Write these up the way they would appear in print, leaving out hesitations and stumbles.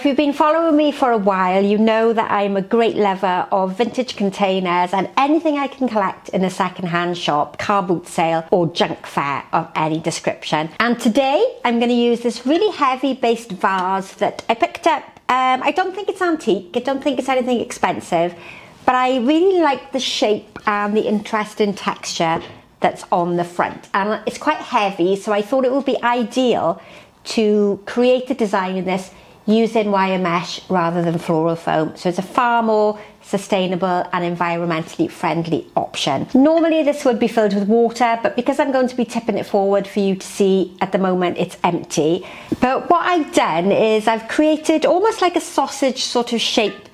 If you've been following me for a while, you know that I'm a great lover of vintage containers and anything I can collect in a second-hand shop, car boot sale or junk fair of any description. And today I'm going to use this really heavy based vase that I picked up. I don't think it's antique, I don't think it's anything expensive, but I really like the shape and the interesting texture that's on the front. And it's quite heavy, so I thought it would be ideal to create a design in this using wire mesh rather than floral foam. So it's a far more sustainable and environmentally friendly option. Normally this would be filled with water, but because I'm going to be tipping it forward for you to see, at the moment it's empty. But what I've done is I've created almost like a sausage sort of shape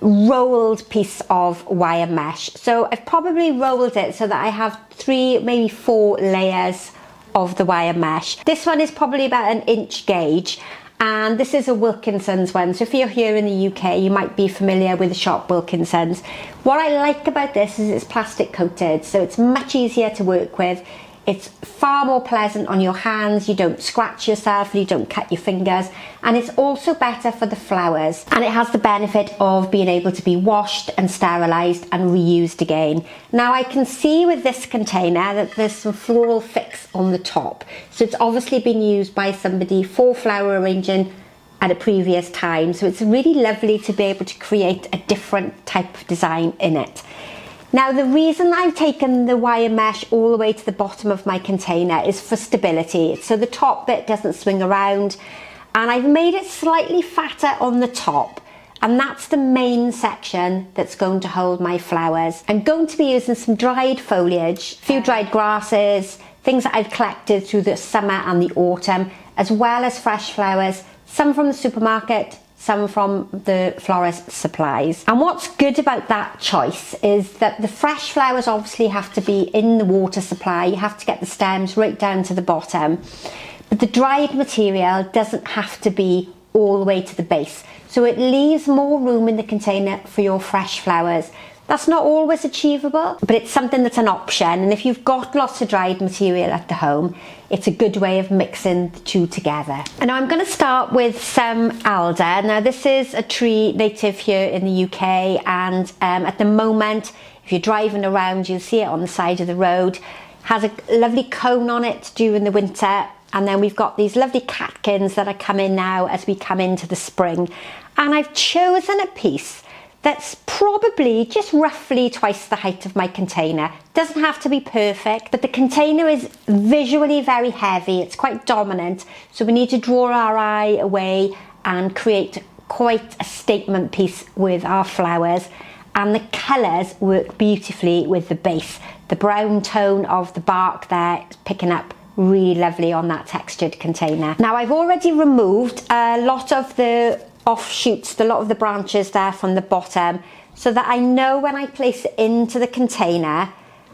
rolled piece of wire mesh. So I've probably rolled it so that I have three, maybe four layers of the wire mesh. This one is probably about an inch gauge, and this is a Wilkinson's one. So if you're here in the UK, you might be familiar with the shop Wilkinson's. What I like about this is it's plastic coated, so it's much easier to work with. It's far more pleasant on your hands, you don't scratch yourself, you don't cut your fingers, and it's also better for the flowers. And it has the benefit of being able to be washed and sterilised and reused again. Now I can see with this container that there's some floral fix on the top. So it's obviously been used by somebody for flower arranging at a previous time. So it's really lovely to be able to create a different type of design in it. Now the reason I've taken the wire mesh all the way to the bottom of my container is for stability, so the top bit doesn't swing around, and I've made it slightly fatter on the top, and that's the main section that's going to hold my flowers. I'm going to be using some dried foliage, a few dried grasses, things that I've collected through the summer and the autumn, as well as fresh flowers, some from the supermarket, some from the florist supplies. And what's good about that choice is that the fresh flowers obviously have to be in the water supply, you have to get the stems right down to the bottom, but the dried material doesn't have to be all the way to the base, so it leaves more room in the container for your fresh flowers. That's not always achievable, but it's something that's an option, and if you've got lots of dried material at the home, it's a good way of mixing the two together. And now I'm going to start with some alder. Now this is a tree native here in the UK, and at the moment, if you're driving around, you'll see it on the side of the road. It has a lovely cone on it during the winter, and then we've got these lovely catkins that are coming now as we come into the spring. And I've chosen a piece that's probably just roughly twice the height of my container. Doesn't have to be perfect, but the container is visually very heavy, it's quite dominant, so we need to draw our eye away and create quite a statement piece with our flowers. And the colours work beautifully with the base. The brown tone of the bark there is picking up really lovely on that textured container. Now I've already removed a lot of the offshoots, a lot of the branches there from the bottom, so that I know when I place it into the container,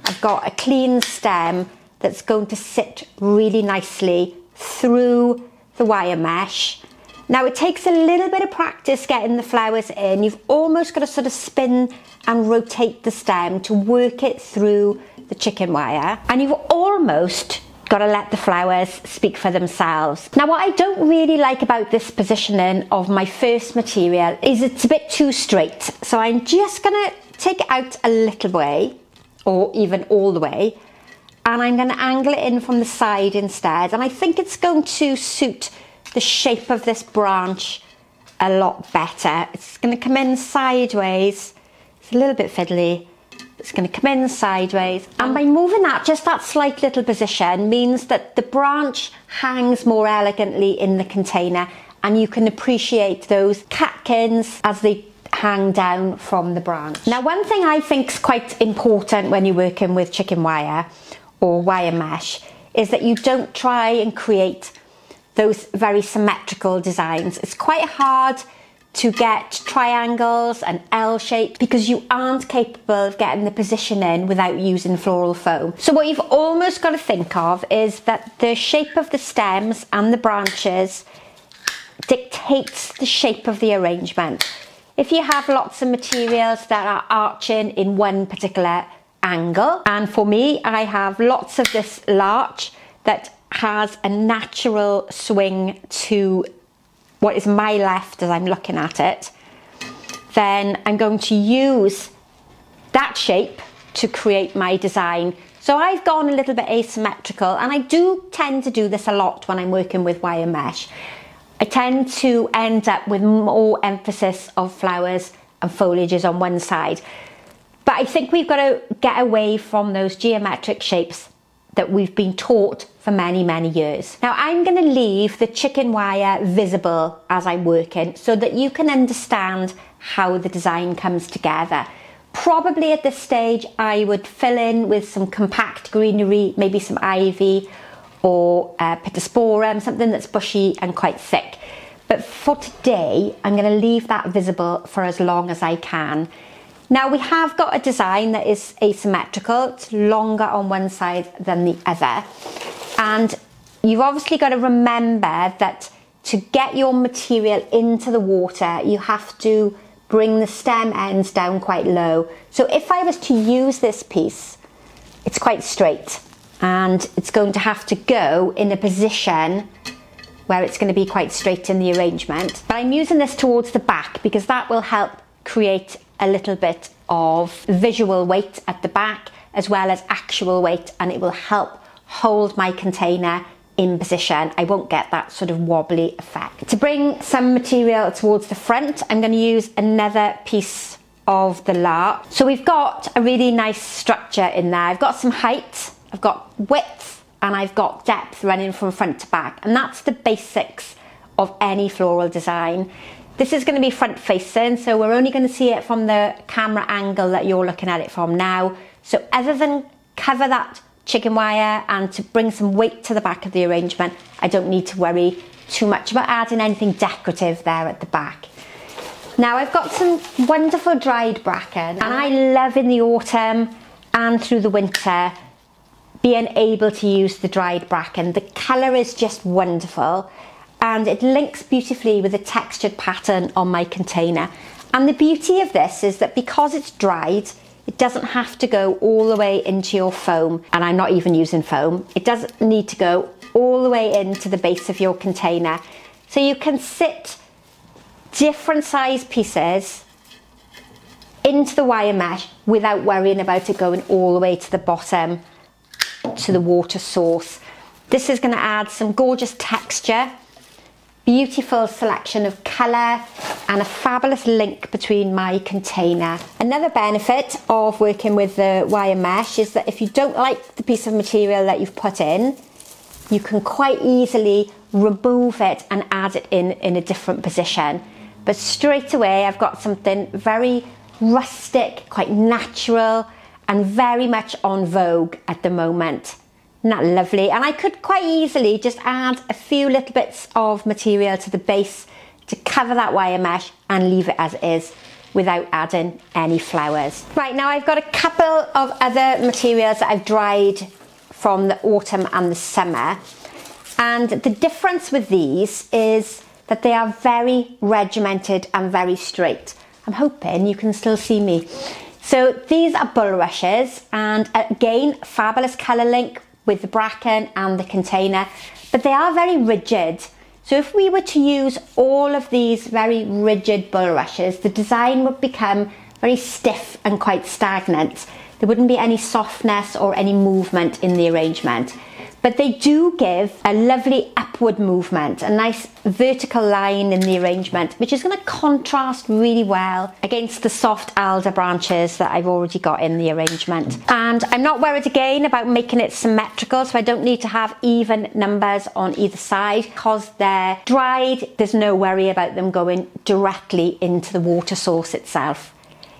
I've got a clean stem that's going to sit really nicely through the wire mesh. Now it takes a little bit of practice getting the flowers in. You've almost got to sort of spin and rotate the stem to work it through the chicken wire, and you've almost got to let the flowers speak for themselves. Now what I don't really like about this positioning of my first material is it's a bit too straight, so I'm just going to take it out a little way, or even all the way, and I'm going to angle it in from the side instead, and I think it's going to suit the shape of this branch a lot better. It's going to come in sideways, it's a little bit fiddly. It's going to come in sideways, and by moving that just that slight little position means that the branch hangs more elegantly in the container, and you can appreciate those catkins as they hang down from the branch. Now one thing I think is quite important when you're working with chicken wire or wire mesh is that you don't try and create those very symmetrical designs. It's quite hard to get triangles and L shapes because you aren't capable of getting the position in without using floral foam. So what you've almost got to think of is that the shape of the stems and the branches dictates the shape of the arrangement. If you have lots of materials that are arching in one particular angle, and for me I have lots of this larch that has a natural swing to what is my left as I'm looking at it, then I'm going to use that shape to create my design. So I've gone a little bit asymmetrical, and I do tend to do this a lot when I'm working with wire mesh. I tend to end up with more emphasis of flowers and foliages on one side. But I think we've got to get away from those geometric shapes that we've been taught for many, many years. Now I'm going to leave the chicken wire visible as I'm working so that you can understand how the design comes together. Probably at this stage I would fill in with some compact greenery, maybe some ivy or pittosporum, something that's bushy and quite thick. But for today, I'm going to leave that visible for as long as I can. Now we have got a design that is asymmetrical, it's longer on one side than the other. And you've obviously got to remember that to get your material into the water, you have to bring the stem ends down quite low. So if I was to use this piece, it's quite straight and it's going to have to go in a position where it's going to be quite straight in the arrangement. But I'm using this towards the back because that will help create a little bit of visual weight at the back as well as actual weight, and it will help hold my container in position. I won't get that sort of wobbly effect. To bring some material towards the front, I'm going to use another piece of the larch. So we've got a really nice structure in there. I've got some height, I've got width, and I've got depth running from front to back, and that's the basics of any floral design. This is going to be front facing, so we're only going to see it from the camera angle that you're looking at it from now. So other than cover that chicken wire and to bring some weight to the back of the arrangement, I don't need to worry too much about adding anything decorative there at the back. Now I've got some wonderful dried bracken, and I love in the autumn and through the winter being able to use the dried bracken. The colour is just wonderful, and it links beautifully with the textured pattern on my container. And the beauty of this is that because it's dried, it doesn't have to go all the way into your foam, and I'm not even using foam. It doesn't need to go all the way into the base of your container. So you can sit different size pieces into the wire mesh without worrying about it going all the way to the bottom, to the water source. This is going to add some gorgeous texture, beautiful selection of colour, and a fabulous link between my container. Another benefit of working with the wire mesh is that if you don't like the piece of material that you've put in, you can quite easily remove it and add it in a different position. But straight away I've got something very rustic, quite natural, and very much on vogue at the moment. Isn't that lovely? And I could quite easily just add a few little bits of material to the base to cover that wire mesh and leave it as it is without adding any flowers. Right, now I've got a couple of other materials that I've dried from the autumn and the summer, and the difference with these is that they are very regimented and very straight. I'm hoping you can still see me. So these are bulrushes, and again, fabulous colour link with the bracken and the container, but they are very rigid. So if we were to use all of these very rigid bulrushes, the design would become very stiff and quite stagnant. There wouldn't be any softness or any movement in the arrangement. But they do give a lovely upward movement, a nice vertical line in the arrangement, which is going to contrast really well against the soft alder branches that I've already got in the arrangement. And I'm not worried again about making it symmetrical, so I don't need to have even numbers on either side. Because they're dried, there's no worry about them going directly into the water source itself.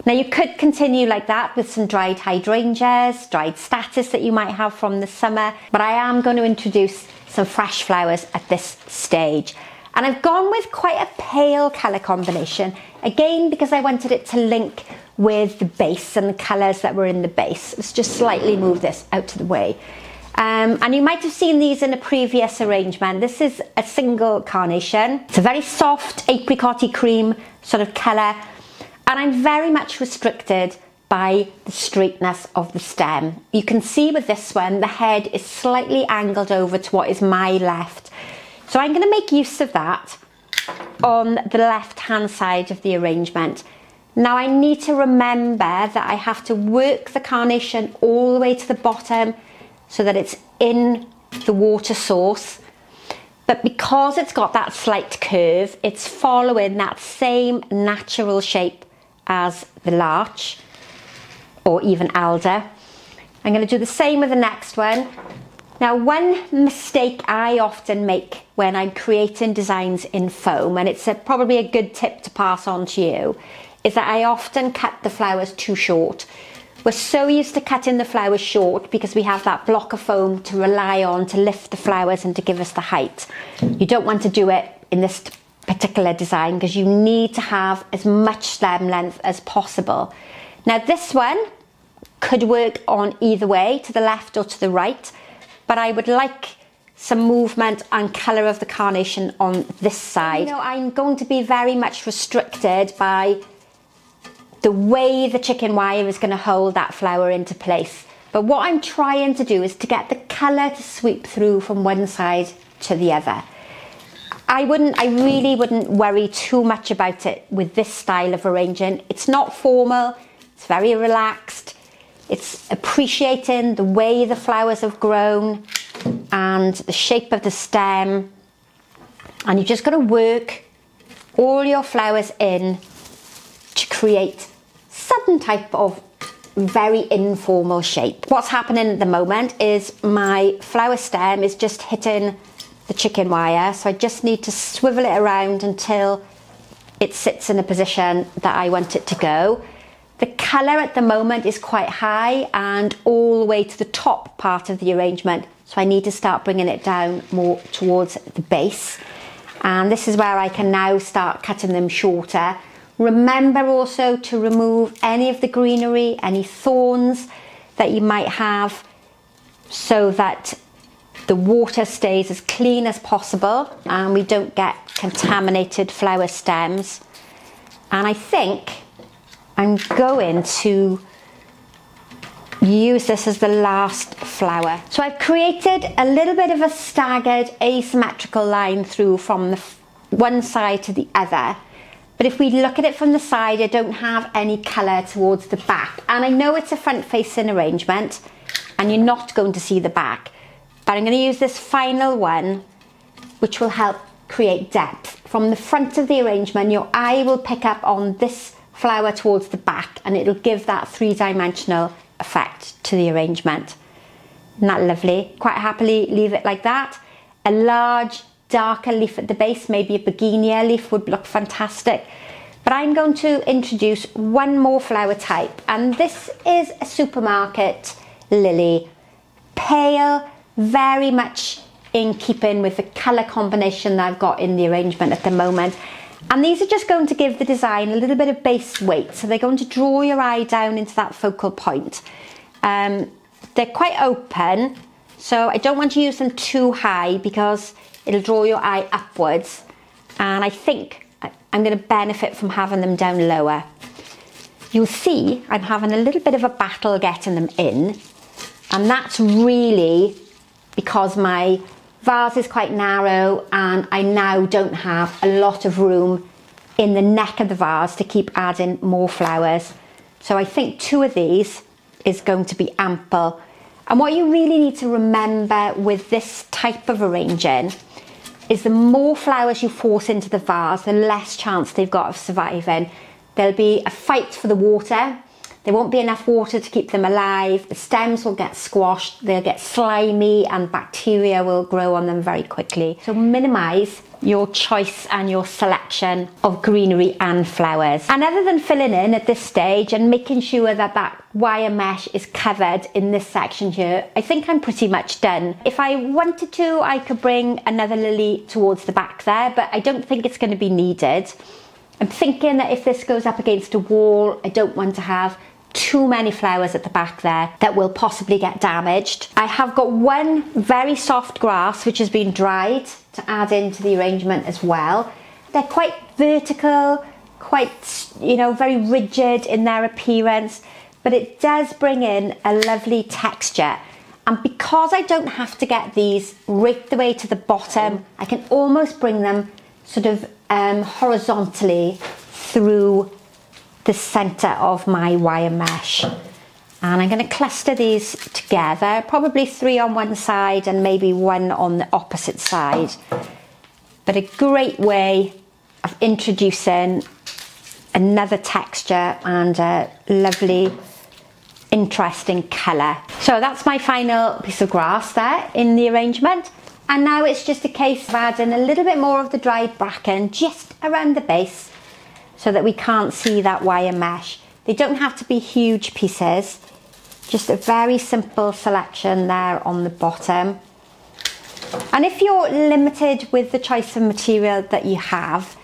Now you could continue like that with some dried hydrangeas, dried status that you might have from the summer, but I am going to introduce some fresh flowers at this stage. And I've gone with quite a pale colour combination, again because I wanted it to link with the base and the colours that were in the base. Let's just slightly move this out of the way. And you might have seen these in a previous arrangement. This is a single carnation. It's a very soft apricot-y cream sort of colour, and I'm very much restricted by the straightness of the stem. You can see with this one, the head is slightly angled over to what is my left. So I'm going to make use of that on the left-hand side of the arrangement. Now I need to remember that I have to work the carnation all the way to the bottom so that it's in the water source. But because it's got that slight curve, it's following that same natural shape as the larch or even alder. I'm going to do the same with the next one. Now, one mistake I often make when I'm creating designs in foam, and it's probably a good tip to pass on to you, is that I often cut the flowers too short. We're so used to cutting the flowers short because we have that block of foam to rely on to lift the flowers and to give us the height. You don't want to do it in this particular design because you need to have as much stem length as possible. Now this one could work on either way, to the left or to the right, but I would like some movement and colour of the carnation on this side. You know, I'm going to be very much restricted by the way the chicken wire is going to hold that flower into place. But what I'm trying to do is to get the colour to sweep through from one side to the other. I really wouldn't worry too much about it with this style of arranging. It's not formal, it's very relaxed, it's appreciating the way the flowers have grown and the shape of the stem. And you're just going to work all your flowers in to create some type of very informal shape. What's happening at the moment is my flower stem is just hitting the chicken wire, so I just need to swivel it around until it sits in a position that I want it to go. The colour at the moment is quite high and all the way to the top part of the arrangement, so I need to start bringing it down more towards the base. And this is where I can now start cutting them shorter. Remember also to remove any of the greenery, any thorns that you might have, so that the water stays as clean as possible and we don't get contaminated flower stems. And I think I'm going to use this as the last flower. So I've created a little bit of a staggered asymmetrical line through from the one side to the other. But if we look at it from the side, I don't have any colour towards the back. And I know it's a front-facing arrangement and you're not going to see the back, but I'm going to use this final one, which will help create depth. From the front of the arrangement, your eye will pick up on this flower towards the back and it'll give that three-dimensional effect to the arrangement. Isn't that lovely? Quite happily leave it like that. A large darker leaf at the base, maybe a begonia leaf would look fantastic. But I'm going to introduce one more flower type, and this is a supermarket lily. Pale, very much in keeping with the colour combination that I've got in the arrangement at the moment. And these are just going to give the design a little bit of base weight, so they're going to draw your eye down into that focal point. They're quite open, so I don't want to use them too high because it'll draw your eye upwards, and I think I'm going to benefit from having them down lower. You'll see I'm having a little bit of a battle getting them in, and that's really because my vase is quite narrow and I now don't have a lot of room in the neck of the vase to keep adding more flowers. So I think two of these is going to be ample. And what you really need to remember with this type of arranging is the more flowers you force into the vase, the less chance they've got of surviving. There'll be a fight for the water. There won't be enough water to keep them alive. The stems will get squashed, they'll get slimy, and bacteria will grow on them very quickly. So minimise your choice and your selection of greenery and flowers. And other than filling in at this stage and making sure that that wire mesh is covered in this section here, I think I'm pretty much done. If I wanted to, I could bring another lily towards the back there, but I don't think it's going to be needed. I'm thinking that if this goes up against a wall, I don't want to have too many flowers at the back there that will possibly get damaged. I have got one very soft grass which has been dried to add into the arrangement as well. They're quite vertical, quite, you know, very rigid in their appearance, but it does bring in a lovely texture. And because I don't have to get these right the way to the bottom, I can almost bring them sort of horizontally through the center of my wire mesh. And I'm going to cluster these together, probably three on one side and maybe one on the opposite side. But a great way of introducing another texture and a lovely, interesting colour. So that's my final piece of grass there in the arrangement. And now it's just a case of adding a little bit more of the dried bracken just around the base so that we can't see that wire mesh. They don't have to be huge pieces. Just a very simple selection there on the bottom. And if you're limited with the choice of material that you have,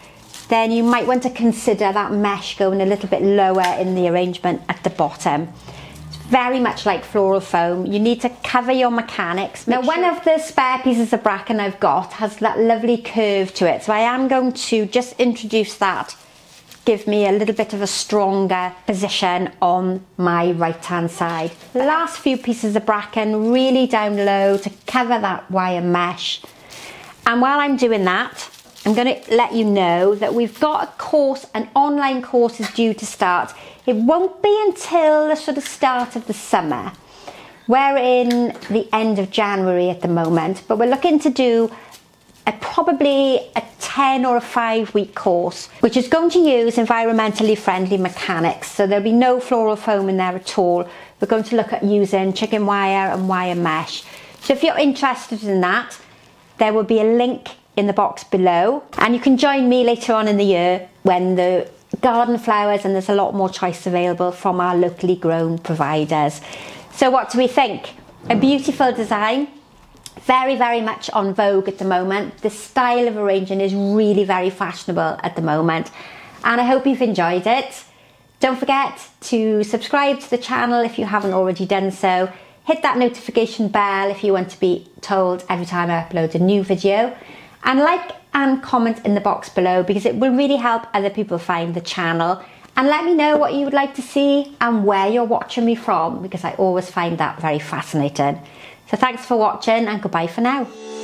then you might want to consider that mesh going a little bit lower in the arrangement at the bottom. It's very much like floral foam. You need to cover your mechanics. Now, one of the spare pieces of bracken I've got has that lovely curve to it, so I am going to just introduce that. Give me a little bit of a stronger position on my right hand side. The last few pieces of bracken really down low to cover that wire mesh. And while I'm doing that, I'm going to let you know that we've got a course, an online course is due to start. It won't be until the sort of start of the summer. We're in the end of January at the moment, but we're looking to do probably a 10 or a 5-week course, which is going to use environmentally friendly mechanics. So there'll be no floral foam in there at all. We're going to look at using chicken wire and wire mesh. So if you're interested in that, there will be a link in the box below, and you can join me later on in the year when the garden flowers and there's a lot more choice available from our locally grown providers. So what do we think? A beautiful design. Very, very much on vogue at the moment. The style of arranging is really very fashionable at the moment. And I hope you've enjoyed it. Don't forget to subscribe to the channel if you haven't already done so. Hit that notification bell if you want to be told every time I upload a new video. And like and comment in the box below, because it will really help other people find the channel. And let me know what you would like to see and where you're watching me from, because I always find that very fascinating. So thanks for watching and goodbye for now.